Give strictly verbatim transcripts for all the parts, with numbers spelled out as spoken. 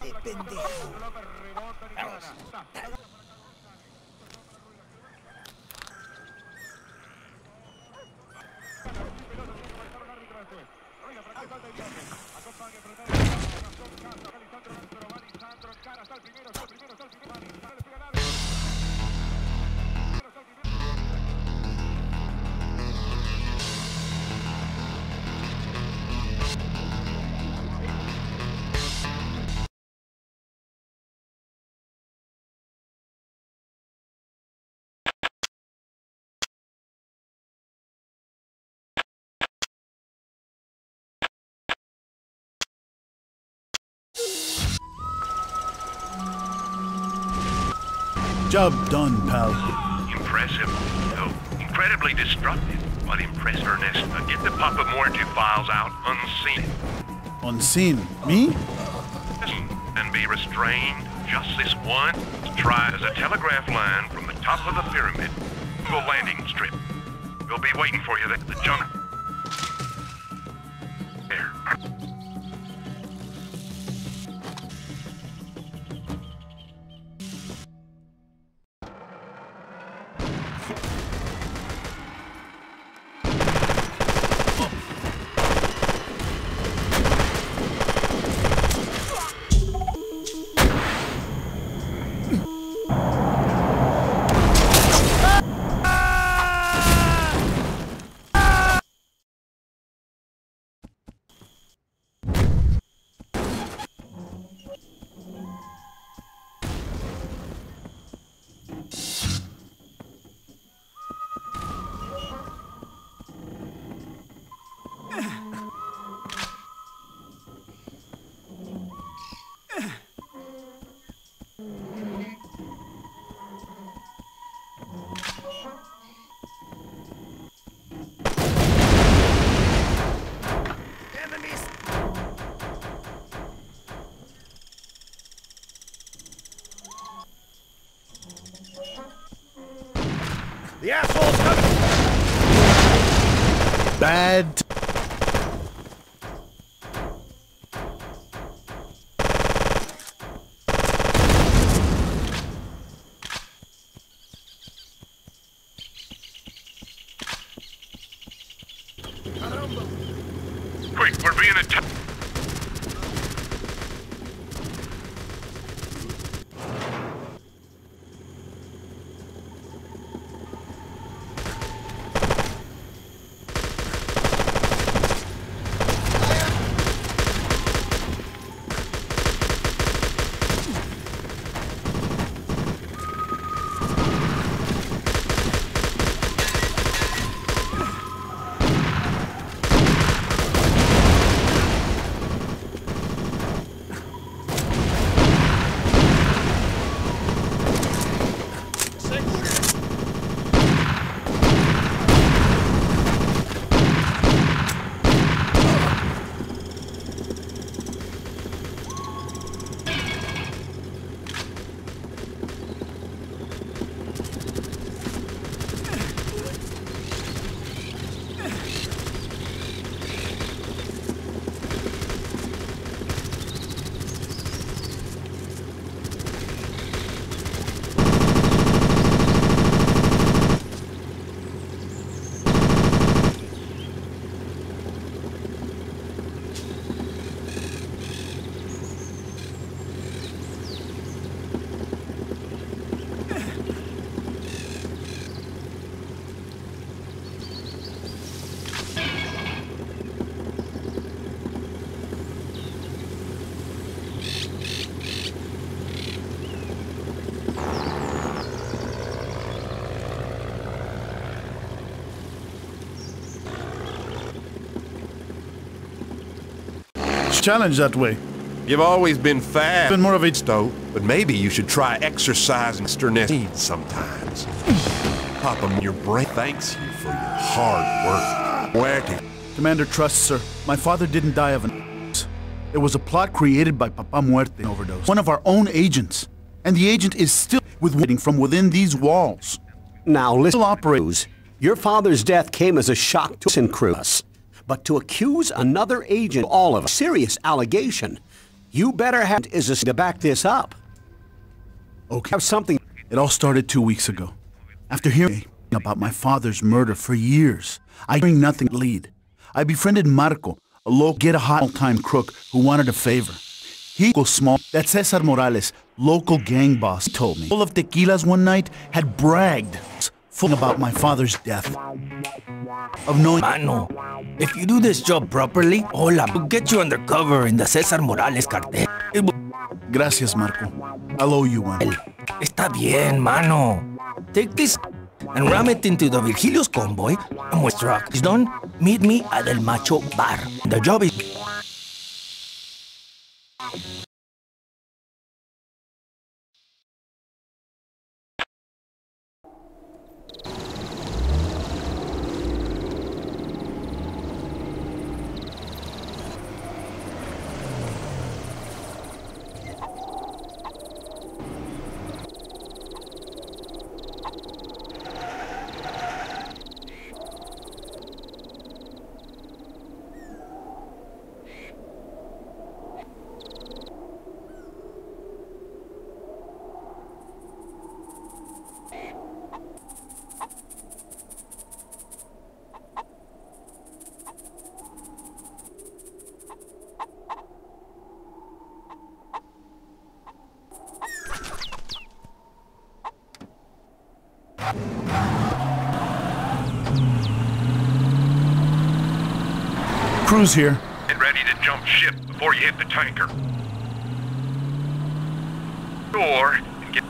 ¡Qué pendejo! ¡Vamos! Job done, pal. Impressive, though incredibly destructive. But impress Ernest. Now get the Papa Muerte files out unseen. Unseen? Me? And be restrained. Just this one. Try as a telegraph line from the top of the pyramid to a landing strip. We'll be waiting for you at the junction. There. The asshole's coming! Bad. Quick, we're being attacked. Challenge that way. You've always been fast. Been more of a stoat, but maybe you should try exercising sterness sometimes. Pop them your brain. Thanks you for your hard work. Working. Commander Trust, sir. My father didn't die of an. It was a plot created by Papa Muerte overdose. One of our own agents, and the agent is still waiting from within these walls. Now listen, operators. Your father's death came as a shock to Sin Cruz. But to accuse another agent, all of a serious allegation, you better have is a to back this up. Okay. Have something. It all started two weeks ago. After hearing about my father's murder for years, I hearing nothing lead. I befriended Marco, a local get-a-hot-time crook who wanted a favor. He goes small. That Cesar Morales, local gang boss, told me. Full of tequilas one night, had bragged full about my father's death. Of knowing, Mano, if you do this job properly, hola, we'll get you undercover in the Cesar Morales cartel. It will. Gracias, Marco. I'll owe you one. Está bien, Mano. Take this and ram it into the Virgilio's Convoy, and when truck is done, meet me at El Macho Bar. The job is... Crew's here. Get ready to jump ship before you hit the tanker. Door and get...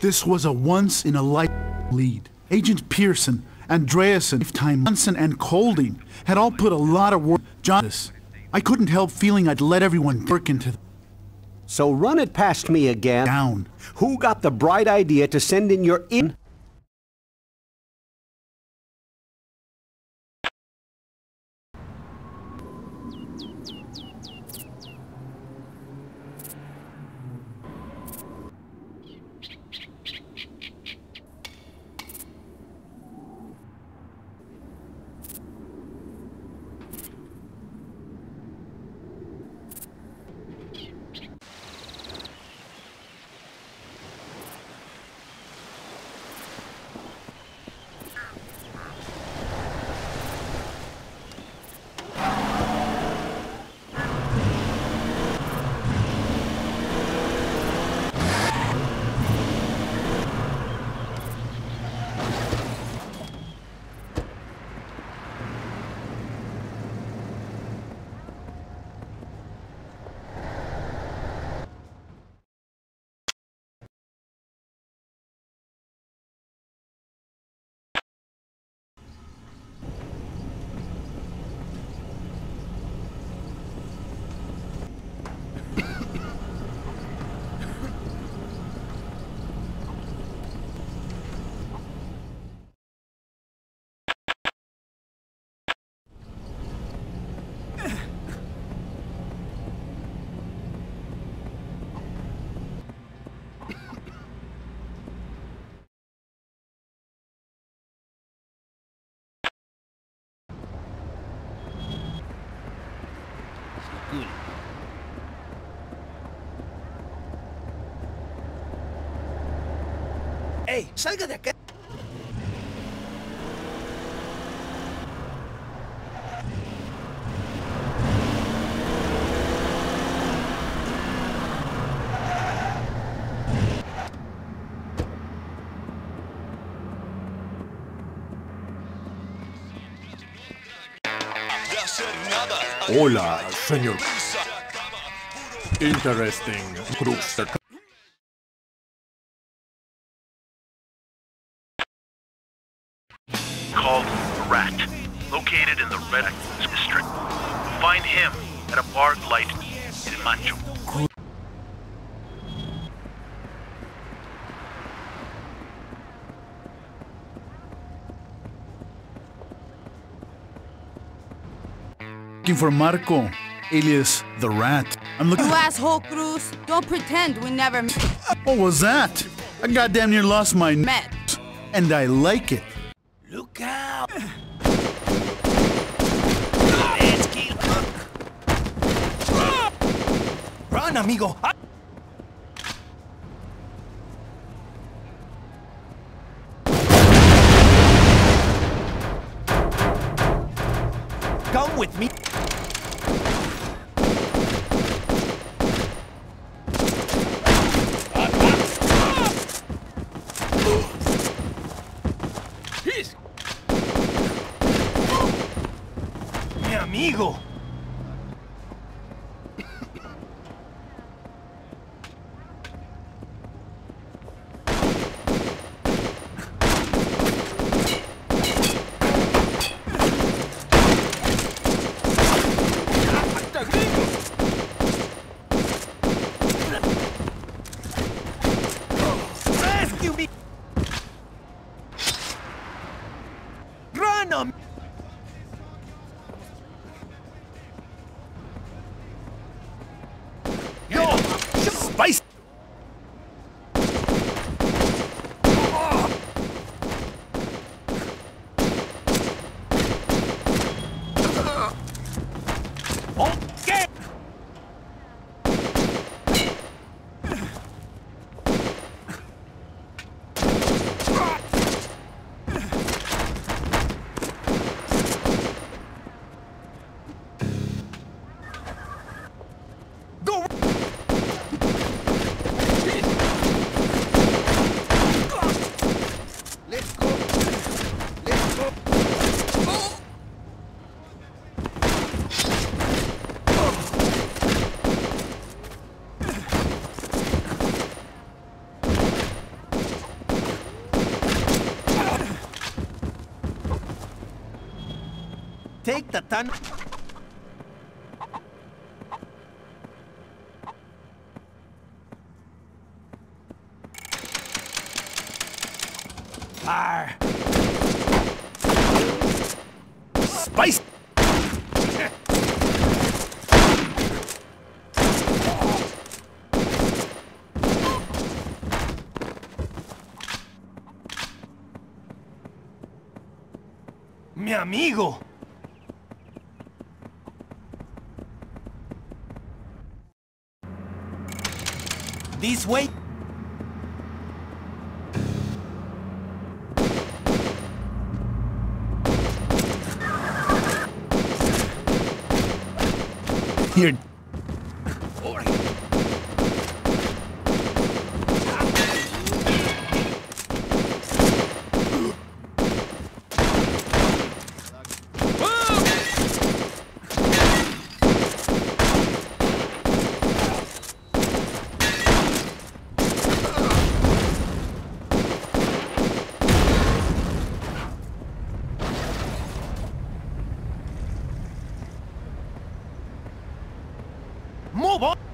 This was a once-in-a-lifetime lead. Agent Pearson, Andreasson, Tim Munson, and Colding had all put a lot of work into this. I couldn't help feeling I'd let everyone work into the... So run it past me again. Down. Who got the bright idea to send in your in... good. ¡Ey! ¡Salga de acá! Hola, señor. Interesting. Cruz. Called Rat, located in the Red District. Find him at a bar light in El Macho. Looking for Marco, alias the Rat. I'm looking. You asshole, Cruz! Don't pretend we never met. What was that? I goddamn near lost my met, and I like it. Look out! Let's kill him. Run, amigo! Come with me. Amigo. Rescue me. Run on. Spice! Okay! Take the ton. Arr. Spice. Mi amigo. This way. Here. Move on!